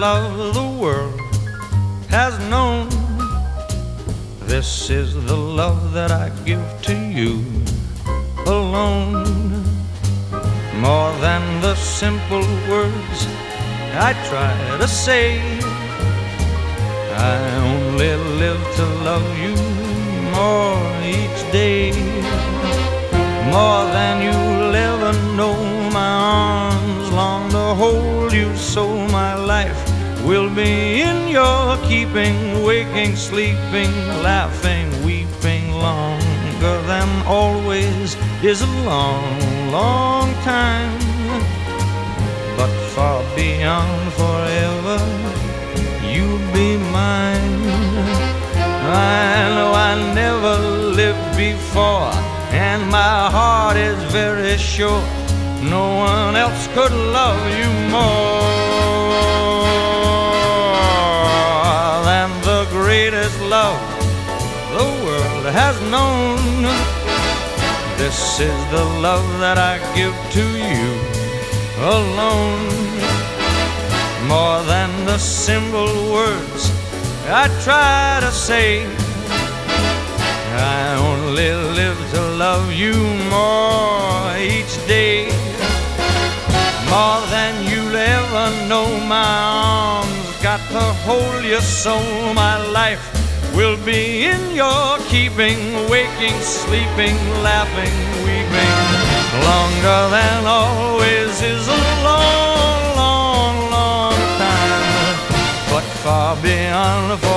love the world has known. This is the love that I give to you alone. More than the simple words I try to say, I only live to love you more each day. More than you'll ever know, my arms long to hold you, so my life will be in your keeping. Waking, sleeping, laughing, weeping, longer than always is a long, long time. But far beyond forever, you'll be mine. I know I never lived before, and my heart is very sure no one else could love you more than the greatest love the world has known. This is the love that I give to you alone. More than the simple words I try to say, I only live to love you more each day. More than you'll ever know, my arms got to hold you, so my life will be in your keeping. Waking, sleeping, laughing, weeping, longer than always is a long, long, long time. But far beyond